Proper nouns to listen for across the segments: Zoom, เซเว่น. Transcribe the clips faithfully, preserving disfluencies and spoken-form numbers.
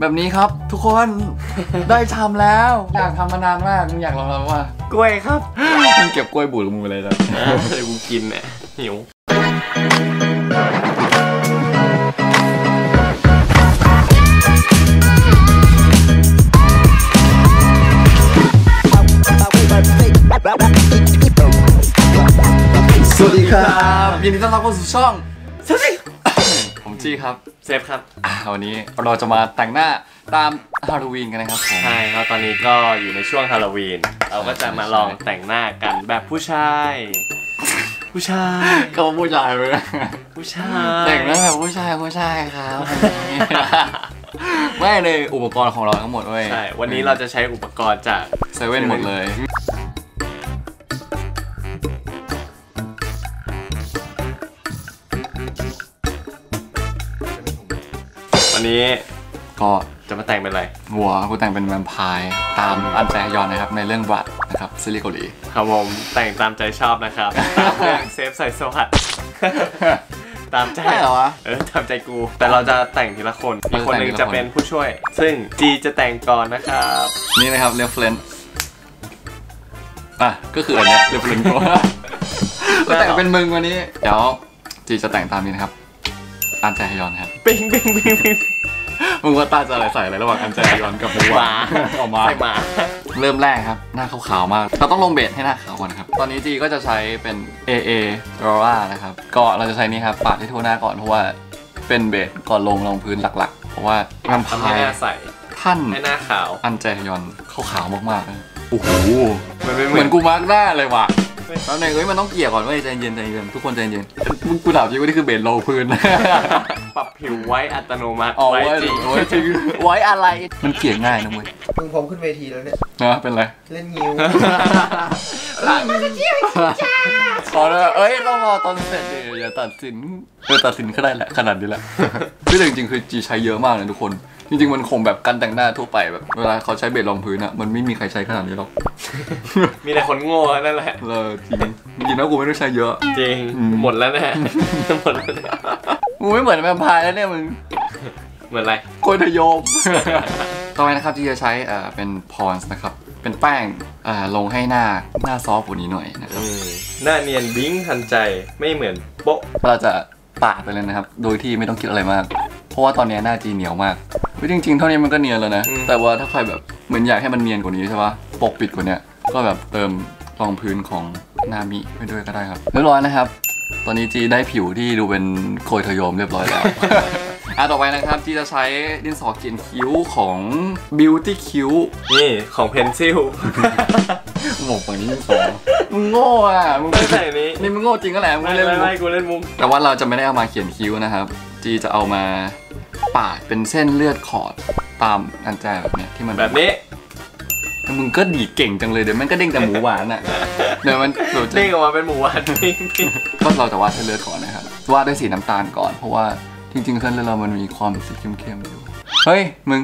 แบบนี้ครับทุกคนได้ทำแล้วอยากทำมานานมากมึงอยากลองแล้วว่ากล้วยครับมึงเก็บกล้วยบูดกับมึงอะไรจ้ะเดี๋ยวกูกินเนี่ยหิวสวัสดีครับยินดีต้อนรับเข้าสู่ช่องผมจี้ครับเซฟครับวันนี้เราจะมาแต่งหน้าตามฮาโลวีนกันนะครับใช่ครับตอนนี้ก็อยู่ในช่วงฮาโลวีนเราก็จะมาลองแต่งหน้ากันแบบผู้ชายผู้ชายก็ผู้ชายเลยผู้ชายแต่งหน้าแบบผู้ชายผู้ชายครับไม่เลยอุปกรณ์ของเราทั้งหมดเว้ยใช่วันนี้เราจะใช้อุปกรณ์จากเซเว่นหมดเลยวันนี้ก็จะมาแต่งเป็นอะไรหัวกูแต่งเป็นแวมไพร์ตามอันแจยอนนะครับในเรื่องวัดนะครับซีรีส์เกาหลีครับผมแต่งตามใจชอบนะครับเซฟใส่สวัสดิ์ตามใจเหรอวะเออตามใจกูแต่เราจะแต่งทีละคนอีกคนหนึ่งจะเป็นผู้ช่วยซึ่งจีจะแต่งก่อนนะครับนี่นะครับเรฟเฟรนซ์อ่ะก็คืออันนี้เรฟเฟรนซ์เราแต่งเป็นมึงวันนี้เดี๋ยวจีจะแต่งตามนี้นะครับอันแจยอนครับปิงปิงปิงปิงมึงว่าตาจะอะไรใส่อะไรระหว่างอันใจย้อนกับหัวออกมาใส่มาเริ่มแรกครับหน้าขาวๆมากเราต้องลงเบสให้หน้าขาวก่อนครับตอนนี้จีก็จะใช้เป็น เอ เอ Aurora นะครับก็เราจะใช้นี่ครับปาดที่ทั่วหน้าก่อนเพราะว่าเป็นเบสก่อนลงลงพื้นหลักๆเพราะว่าทำให้หน้าใสท่านให้หน้าขาวอันใจย้อนขาวๆมากๆโอ้โหเหมือนกูมาร์กหน้าเลยว่ะตอนนี้เอ้ยมันต้องเกี่ยก่อนเว้ยใจเย็นใจเย็นทุกคนใจเย็นกูถามจริงว่านี่คือเบสโลพื้นปรับผิวไว้อัตโนมัติไว้จริงไว้อะไรมันเกี่ยง่ายนะมึงมึงพร้อมขึ้นเวทีแล้วเนี่ยนะเป็นไรเล่นงิ้วขอเลยเอ้ยต้องรอตอนเสร็จดิอย่าตัดสินเออตัดสินก็ได้แหละขนาดนี้แหละที่จริงๆคือจีใช้เยอะมากเลยทุกคนจริงๆมันคงแบบการแต่งหน้าทั่วไปแบบเวลาเขาใช้เบสรองพื้นอะมันไม่มีใครใช้ขนาดนี้หรอกมีแต่คนโง่นั่นแหละเลยจริงจริงแล้วกูไม่ได้ใช้เยอะจริงหมดแล้วแน่หมดแล้วกูไม่เหมือนแวมไพร์แล้วเนี่ยมึงเหมือนอะไรโคตรโยมต่อไปนะครับที่จะใช้เป็นพอนส์นะครับเป็นแป้งลงให้หน้าหน้าซอฟต์กว่านี้หน่อยนะครับหน้าเนียนบิ้งทันใจไม่เหมือนโป๊ะเราจะปาดไปเลยนะครับโดยที่ไม่ต้องคิดอะไรมากเพราะว่าตอนนี้หน้าจีเหนียวมากจริงๆเท่านี้มันก็เนียนแล้วนะแต่ว่าถ้าใครแบบเหมือนอยากให้มันเนียนกว่านี้ใช่ปะปกปิดกว่านี้ก็แบบเติมรองพื้นของนามิไปด้วยก็ได้ครับเรียบร้อยนะครับตอนนี้จีได้ผิวที่ดูเป็นโคยทยมเรียบร้อยแล้วอ่ะต่อไปนะครับจีจะใช้ดินสอเขียนคิ้วของ Beauty คิ้วนี่ของเพนซิลหมกฝั่งนี้ดินสอมึงโง่อ่ะมึงไม่ใส่นี้นี่มึงโง่จริงก็แหละมึงเล่นมุกกูเล่นมุกแต่ว่าเราจะไม่ได้เอามาเขียนคิ้วนะครับจีจะเอามาปาดเป็นเส้นเลือดขอดตามอันใจแบบเนี้ยที่มันแบบนี้มึงก็ดีเก่งจังเลยเดี๋ยวมันก็เด้งแต่หมูหวานอ่ะเดี๋ยวมันเด้งออกมาเป็นหมูหวานก็เราจะวาดเส้นเลือดก่อนนะครับวาดด้วยสีน้ำตาลก่อนเพราะว่าจริงๆเส้นเลือดเรามันมีความสีเข้มๆอยู่เฮ้ยมึง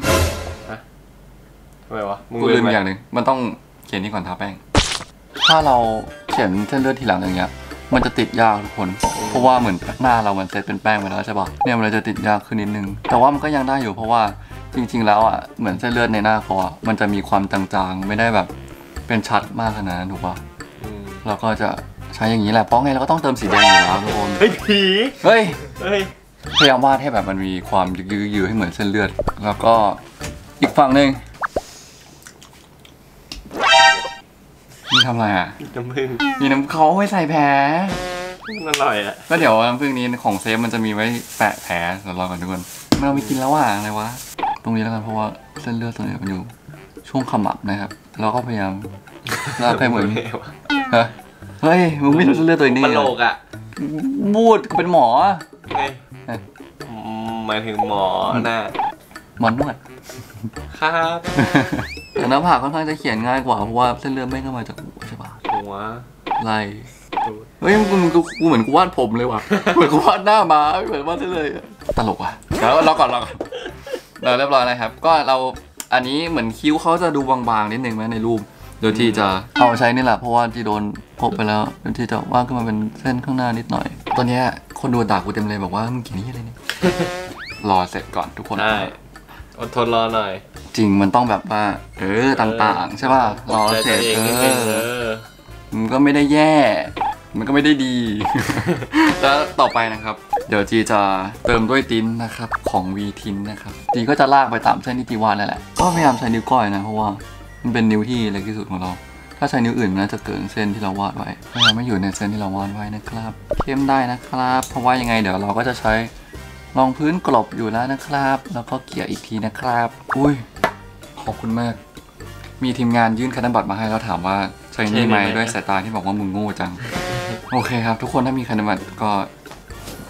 ทำไมวะกูลืมอย่างหนึ่งมันต้องเขียนนี่ก่อนทาแป้งถ้าเราเขียนเส้นเลือดทีหลังอย่างเงี้ยมันจะติดยากทุกคนเพราะว่าเหมือนหน้าเรามันเซตเป็นแป้งไปแล้วใช่ป่ะเนี่ยมันจะติดยากขึ้นนิดนึงแต่ว่ามันก็ยังได้อยู่เพราะว่าจริงๆแล้วอ่ะเหมือนเส้นเลือดในหน้าเขาอ่ะมันจะมีความจางๆไม่ได้แบบเป็นชัดมากขนาดนั้นถูกป่ะเราก็จะใช้อย่างนี้แหละป้องไงเราก็ต้องเติมสีแดงอยู่แล้วทุกคนเฮ้ยผีเฮ้ยเฮ้ยพยายามวาดให้แบบมันมีความยืดๆให้เหมือนเส้นเลือดแล้วก็อีกฝั่งหนึ่งนี่ทำอะไรอ่ะน้ำผึ้งมีน้ำเขาไว้ใส่แผลอร่อยอ่ะก็เดี๋ยวน้ำผึ้งนี้ของเซฟมันจะมีไว้แปะแผลเดี๋ยวรอก่อนทุกคนไม่เอาไปกินแล้วอ่ะอะไรวะตรงนี้แล้วกันเพราะว่าเส้นเลือดตรงนี้มันอยู่ช่วงขมับนะครับเราก็พยายามลากให้เหมือนเฮ้ยมึงไม่รู้เส้นเลือดตัวนี้มันโลกอ่ะบูดเป็นหมอหมายถึงหมอน่ะหมอนวดครับแต่หน้าผากค่อนข้างจะเขียนง่ายกว่าเพราะว่าเส้นเลือดไม่เข้ามาจากหัวใช่ปะหัวไหลเฮ้ยมึงกูเหมือนกูวาดผมเลยว่ะเหมือนกูวาดหน้ามาเหมือนวาดเส้นเลยตลกว่ะแล้วเราก่อนเราก่อนเราเรียบร้อยนะครับก็เราอันนี้เหมือนคิ้วเขาจะดูบางๆนิดนึงไหมในรูปเดี๋ยวที่จะเอาใช้นี่แหละเพราะว่าที่โดนพบไปแล้วเดี๋ยวที่จะวาดขึ้นมาเป็นเส้นข้างหน้านิดหน่อยตอนนี้คนดูด่ากูเต็มเลยบอกว่ามึงเขียนนี่อะไรเนี่ยรอเสร็จก่อนทุกคน อดทนรอหน่อยจริงมันต้องแบบว่าเออต่างๆใช่ป่ะรอเสร็จเออมันก็ไม่ได้แย่มันก็ไม่ได้ดีแล้วต่อไปนะครับเดี๋ยวจีจะเติมด้วยติ้นนะครับของวีทินนะครับจีก็จะลากไปตามเส้นที่จีวาดนั่นแหละก็พยายามใช้นิ้วก้อยนะเพราะว่ามันเป็นนิ้วที่เล็กที่สุดของเราถ้าใช้นิ้วอื่นมันน่าจะเกินเส้นที่เราวาดไว้พยายามไม่อยู่ในเส้นที่เราวาดไว้นะครับเข้มได้นะครับเพราะว่ายังไงเดี๋ยวเราก็จะใช้รองพื้นกลบอยู่แล้วนะครับแล้วก็เกี่ยอีกทีนะครับอุ้ยขอบคุณมากมีทีมงานยื่นคณบัตรมาให้แล้วถามว่าใช้นี่ไหมด้วยสายตาที่บอกว่ามึงโง่จังโอเคครับทุกคนถ้ามีคณบัตรก็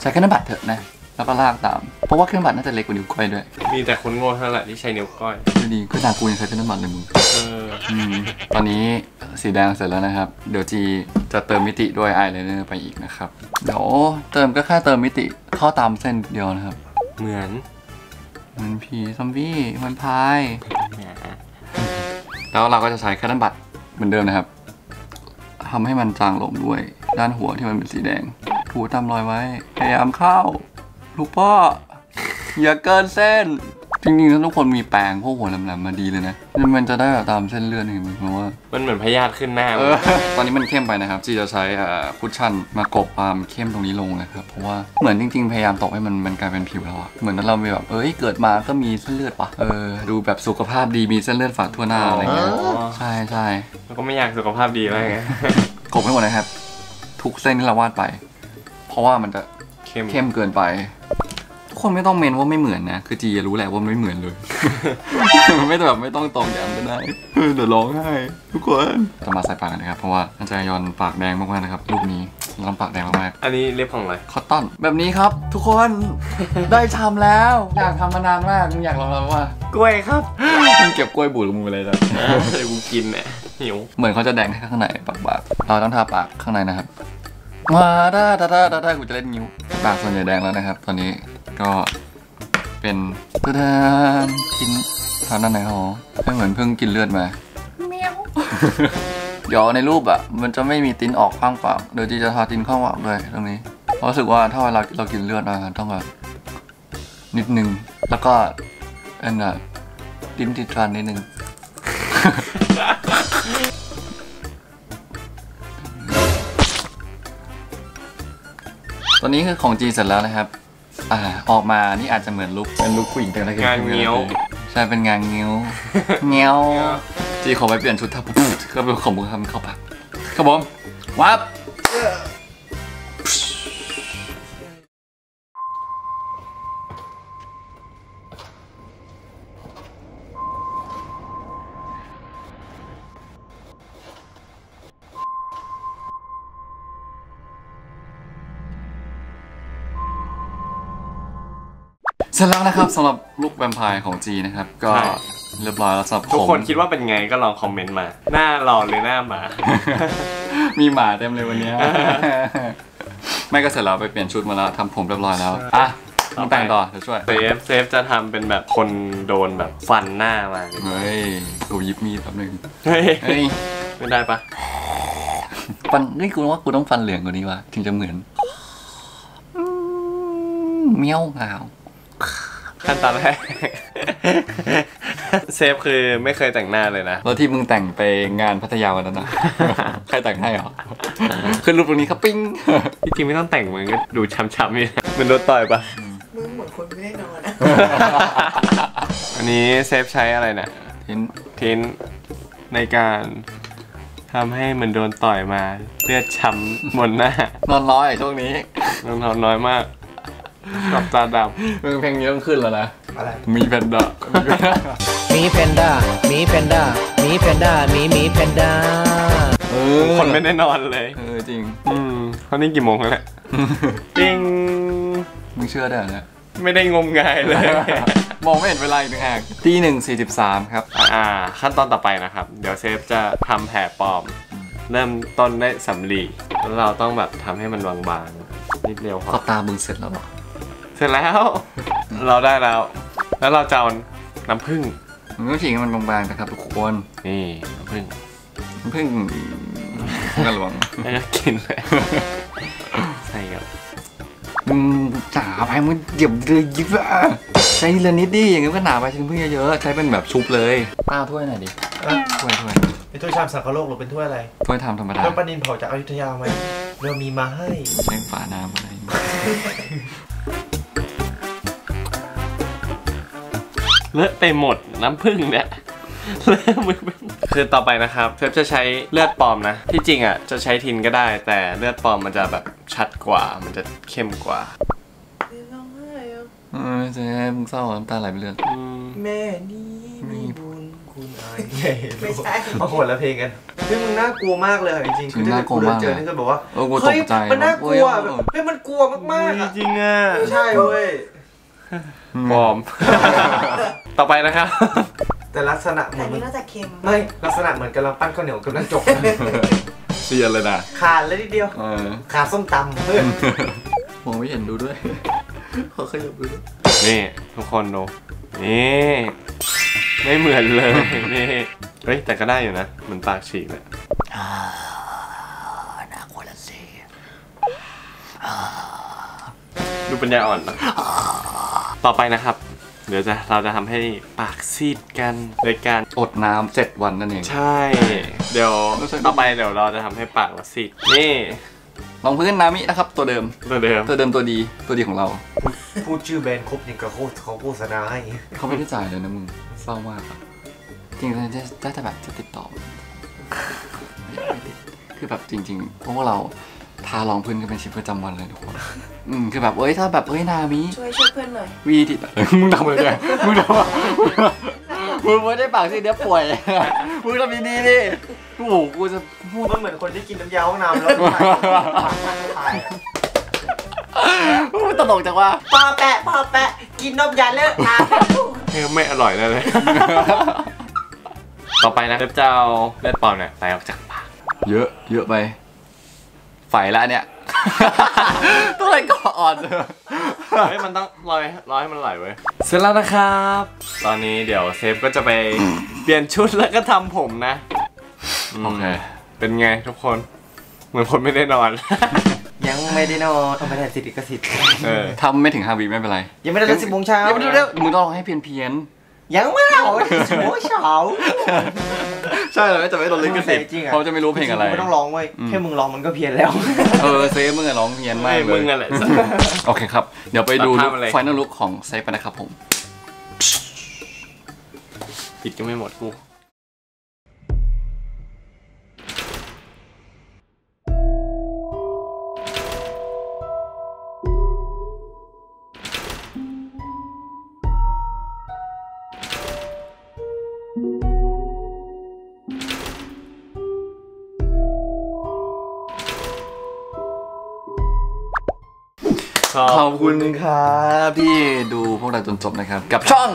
ใช้คณบัตรเถอะนะแล้วก็ลากตามเพราะว่าคณบัตรน่าจะเล็กกว่านิ้วก้อยด้วยมีแต่คนโง่เท่านั้นที่ใช้นิ้วก้อยดูดีก็ด่ากูยังใช้คณบัตรเลยมึงเออตอนนี้สีแดงเสร็จแล้วนะครับเดี๋ยวจีจะเติมมิติด้วยอายไลเนอร์ไปอีกนะครับเดี๋ยวเติมก็แค่เติมมิติเข้าตามเส้นเดียวนะครับเหมือนเหมือนผีซอมบี้มันพายแล้วเราก็จะใช้คณบัตรเหมือนเดิมนะครับทำให้มันจางลงด้วยด้านหัวที่มันเป็นสีแดงถูตามรอยไว้พยายามเข้าลูกพ่ออย่าเกินเส้นจริงๆถ้าทุกคนมีแปรงพวกหัวแหลมๆมาดีเลยนะมันจะได้แบบตามเส้นเลื่อนเห็นไหมเพราะว่ามันเหมือนพยาธิขึ้นหน้าตอนนี้มันเข้มไปนะครับจีจะใช้คุชชั่นมากบความเข้มตรงนี้ลงนะครับเพราะว่าเหมือนจริงๆพยายามตกให้มันมันกลายเป็นผิวเราอะเหมือนเราแบบเอ้ยเกิดมาก็มีเส้นเลือดปะเออดูแบบสุขภาพดีมีเส้นเลือดฝาดทั่วหน้าอะไรเงี้ยใช่ใช่แล้วก็ไม่อยากสุขภาพดีอะไรเงี้ยกบให้หมดนะครับทุกเส้นที่เราวาดไปเพราะว่ามันจะเข้มเกินไปคนไม่ต้องเมนว่าไม่เหมือนนะคือจีรู้แหละว่ามันไม่เหมือนเลยไม่แบบไม่ต้องตองแยมก็ได้เดี๋ยวร้องไห้ทุกคนจะมาใส่ปากกันนะครับเพราะว่าอาจารย์ยอนปากแดงมากๆนะครับรูปนี้ล้ำปากแดงมากๆอันนี้เล็บของอะไรคอตตอนแบบนี้ครับทุกคนได้ทำแล้วอยากทำมานานมากอยากลองทำว่ากล้วยครับมันเก็บกล้วยบูดมืออะไรนะไอ้บูกินเนี่ยหิวเหมือนเขาจะแดงข้างในปากปากเราต้องทาปากข้างในนะครับมาได้ได้ได้ได้กูจะเล่นนิ้วปากส่วนใหญ่แดงแล้วนะครับตอนนี้ก็เป็นกระดานกินทานด้านไหนหรอไม่เหมือนเพิ่งกินเลือดมาเมียวเดี๋ยวในรูปอ่ะมันจะไม่มีติ้นออกข้างปากเดี๋ยวจะทาติ้นข้างปากด้วยตรงนี้เพราะรู้สึกว่าถ้าเราเรากินเลือดมาต้องแบบนิดนึงแล้วก็อันน่ะติ้นติดฟันนิดนึงตอนนี้คือของจีนเสร็จแล้วนะครับอ่าออกมานี่อาจจะเหมือนลุกเป็นลุกผู้หญิงแต่ละงานเงี้ยวใช่เป็นงานเงี้ยวเงี้ยวจีขอไปเปลี่ยนชุดทับก็เป็นของมึงทำเข้าปากครับผมวับเสร็จแล้วนะครับสำหรับลูกแวมไพร์ของจีนะครับก็เรียบร้อยแล้วสำหรับทุกคนคิดว่าเป็นไงก็ลองคอมเมนต์มาหน้าหล่อหรือหน้าหมามีหมาเต็มเลยวันนี้ไม่ก็เสร็จแล้วไปเปลี่ยนชุดมาแล้วทำผมเรียบร้อยแล้วอ่ะต้องแต่งต่อเดี๋ยวช่วยเซฟเซฟจะทำเป็นแบบคนโดนแบบฟันหน้ามาเฮ้ยกูยิบมีดแป๊บนึงเฮ้ยไม่ได้ปะฟันนี่กูว่ากูต้องฟันเหลืองกว่านี้ว่ะถึงจะเหมือนเมี้ยวเงาขั้นตอนแรกเซฟคือไม่เคยแต่งหน้าเลยนะแล้วที่มึงแต่งไปงานพัทยาวันนั้นนะใครแต่งให้หรอขึ้นรูปตรงนี้ครับปิ้งที่จริงไม่ต้องแต่งมึงก็ดูช้ำๆนี่มันโดนต่อยปะมึงเหมือนคนไม่ได้นอนนะอันนี้เซฟใช้อะไรเนี่ยทิ้นทิ้นในการทำให้มันโดนต่อยมาเลือดช้ำบนหน้านอนน้อยช่วงนี้นอนน้อยมากกลับตาดำเพลงเพลงนี้ต้องขึ้นแล้วนะอะไรมีแพนด้ามีแพนด้ามีแพนด้ามีแพนด้ามีมีแพนด้าคนไม่ได้นอนเลยเออจริงอืมเขานี่กี่โมงแล้วเนี่ยจริงมึงเชื่อได้เหรอไม่ได้งมงายเลยมองไม่เห็นเวลาอีกหนึ่งอ่ะตีหนึ่งสี่สิบสามครับอ่าขั้นตอนต่อไปนะครับเดี๋ยวเซฟจะทำแผ่ปลอมเริ่มต้นได้สำลีแล้วเราต้องแบบทำให้มันบางๆนิดเดียวพอตามึงเสร็จแล้วหรอเสร็จแล้วเราได้แล้วแล้วเราจะเอาน้ำผึ้งมันต้องฉีกให้มันบางๆนะครับทุกคนนี่น้ำผึ้งน้ำผึ้งกระหลวงแล้วก็กินเลยใส่กับ มึงหนาไปมึงเจ็บเลยยิบอะใช้ทีละนิดดิอย่างนี้ก็หนาไปชิ้นเพื่อเยอะๆใช้เป็นแบบซุปเลยป้าถ้วยหน่อยดิถ้วยถ้วยเป็นถ้วยชามสังคโลกหรือเป็นถ้วยอะไรถ้วยทำธรรมดาแล้วปลานิลเผาจากอยุธยาไหมเรามีมาให้แช่งฝาน้ำอะไรเลอะไปหมดน้ำผึ้งเนี่ยคือต่อไปนะครับเฟฟจะใช้เลือดปลอมนะที่จริงอ่ะจะใช้ทินก็ได้แต่เลือดปลอมมันจะแบบชัดกว่ามันจะเข้มกว่าร้องไห้เหรอเออจะให้มึงเศร้าน้ำตาไหลไปเรื่อยแม่นี่มีบุญคุณอายไม่ใช่เอาคนละเพลงกันพี่มึงน่ากลัวมากเลยจริงๆคือถ้ากูเจอนี่จะบอกว่าเฮ้ยมันน่ากลัวแบบเฮ้ยมันกลัวมากๆจริงอ่ะใช่เว้ยปลอมต่อไปนะครับแต่ลักษณะเหมือนน่าจะเค็มไม่ลักษณะเหมือนกำลังปั้นข้าวเหนียวกับน้ำจกเสียเลยนะขาดเลยทีเดียวขาดส้มตำเพื่อนมองไม่เห็นดูด้วยขอขยับดูด้วยนี่ทุกคนดูนี่ไม่เหมือนเลยนี่เฮ้ยแต่ก็ได้อยู่นะเหมือนปากฉีกเลยน่ากลัวละสิดูปัญญาอ่อนนะต่อไปนะครับเดี๋ยวจะเราจะทำให้ปากซีดกันโดยการอดน้ำเจ็ดวันนั่นเองใช่เดี๋ยวต่อไปเดี๋ยวเราจะทำให้ปากเราซีดนี่ลองเพื่อนนามินะครับตัวเดิมตัวเดิมตัวเดิมตัวดีตัวดีของเราพูดชื่อแบรนด์ครบยังกระโคเขาโฆษณาให้เขาไม่ได้จ่ายเลยนะมึงเศร้ามากจริงๆจะจะแบบจะติดต่อคือแบบจริงๆเพราะว่าเราทารองพื้นกันเป็นชีวิตประจำวันเลยทุกคนอืมคือแบบเอ้ยถ้าแบบเอ้ยนามิช่วยช่วยเพื่อนหน่อยวีดิมึงทำอะไรเนี่ยมึงทำมึงไม่ได้ปากสิเดี๋ยวป่วยมึงทำดีๆดิโอ้โหกูจะพูดมันเหมือนคนที่กินน้ำยาห้องน้ำแล้วตลกจังว่าพอแปะพอแปะกินน้ำยาเลิกตาไม่อร่อยเลยต่อไปนะเจ้าเลือดปลอมเนี่ยไปออกจากปากเยอะเยอะไปไฟแล้วเนี่ยต้องเลยก่อนเฮ้ยมันต้องลอยลอยให้มันไหลไว้เสร็จแล้วนะครับตอนนี้เดี๋ยวเซฟก็จะไปเปลี่ยนชุดแล้วก็ทำผมนะโอเคเป็นไงทุกคนเหมือนคนไม่ได้นอนยังไม่ได้นอนทำไม่ได้สิทธิ์ก็สิทธิ์ทำไม่ถึงห้าวิไม่เป็นไรยังไม่ได้สิบโมงเช้ายังไม่ได้มึงต้องลองให้เพี้ยนเพี้ยนยังไม่ได้สิบโมงเช้าใช่เลยจะไม่โดนลิขสิทธิ์เขาจะไม่รู้เพลงอะไรไม่ต้องร้องเว้ยแค่มึงร้องมันก็เพี้ยนแล้วเออเซฟมึงอะร้องเพี้ยนมากเลยมึงอะแหละโอเคครับเดี๋ยวไปดูไฟนอลลุคของเซฟกันนะครับผมปิดก็ไม่หมดกูขอบคุณครับที่ดูพวกเราจนจบนะครับกับช่อง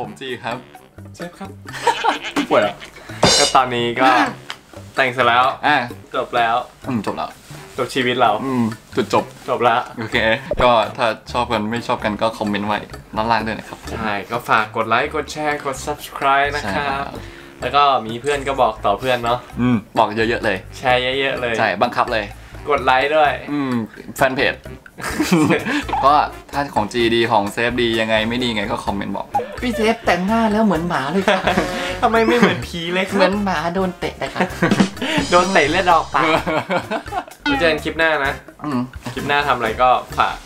ผมจีครับเชฟครับปวดอ่ะก็ตอนนี้ก็แต่งเสร็จแล้วอ่ะจบแล้วอืมจบแล้วจบชีวิตเราอืมจุดจบจบแล้วโอเคก็ถ้าชอบกันไม่ชอบกันก็คอมเมนต์ไว้ด้านล่างด้วยนะครับใช่ก็ฝากกดไลค์กดแชร์กด ซับสไครบ์ นะครับแล้วก็มีเพื่อนก็บอกต่อเพื่อนเนาะอืมบอกเยอะๆเลยแชร์เยอะๆเลยใช่บังคับเลยกดไลค์ด้วยอืมแฟนเพจก็ถ้าของจีดีของเซฟดียังไงไม่ดีไงก็คอมเมนต์บอกพี่เซฟแต่งหน้าแล้วเหมือนหมาเลยค่ะทำไมไม่เหมือนผีเลยเหมือนหมาโดนเตะเลยค่ะโดนเตะเลือดออกปากไปเจอกันคลิปหน้านะคลิปหน้าทำอะไรก็ฝาก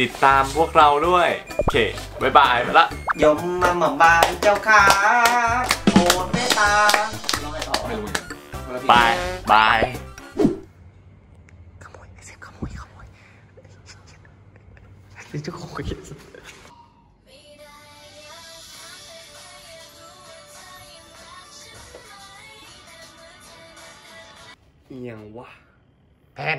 ติดตามพวกเราด้วยโอเคบ๊ายบายไปละยมมาหม่อมบานเจ้าขาโปรดเมตตาบายบาย你这个我也是。อย่างวะแพน